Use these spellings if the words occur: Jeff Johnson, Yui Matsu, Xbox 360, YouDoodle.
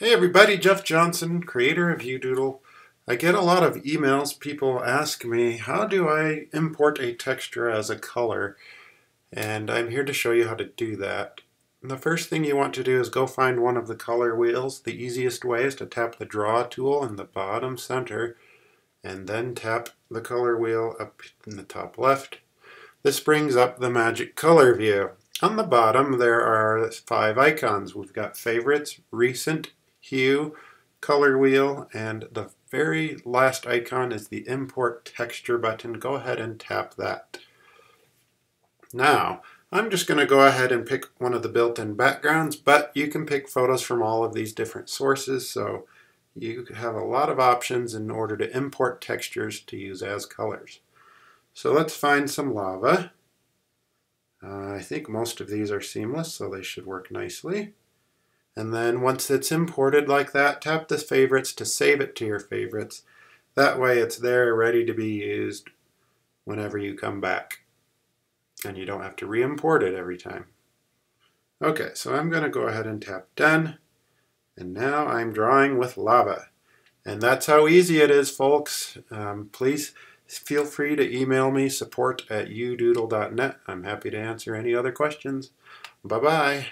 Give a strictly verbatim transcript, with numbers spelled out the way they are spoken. Hey everybody, Jeff Johnson, creator of YouDoodle. I get a lot of emails, people ask me, how do I import a texture as a color? And I'm here to show you how to do that. And the first thing you want to do is go find one of the color wheels. The easiest way is to tap the draw tool in the bottom center, and then tap the color wheel up in the top left. This brings up the magic color view. On the bottom there are five icons. We've got favorites, recent, hue, color wheel, and the very last icon is the import texture button. Go ahead and tap that. Now I'm just going to go ahead and pick one of the built-in backgrounds, but you can pick photos from all of these different sources, so you have a lot of options in order to import textures to use as colors. So let's find some lava. Uh, I think most of these are seamless, so they should work nicely. And then once it's imported like that, tap the favorites to save it to your favorites. That way it's there ready to be used whenever you come back. And you don't have to re-import it every time. Okay, so I'm going to go ahead and tap done. And now I'm drawing with lava. And that's how easy it is, folks. Um, please feel free to email me, support at youdoodle dot net. I'm happy to answer any other questions. Bye-bye.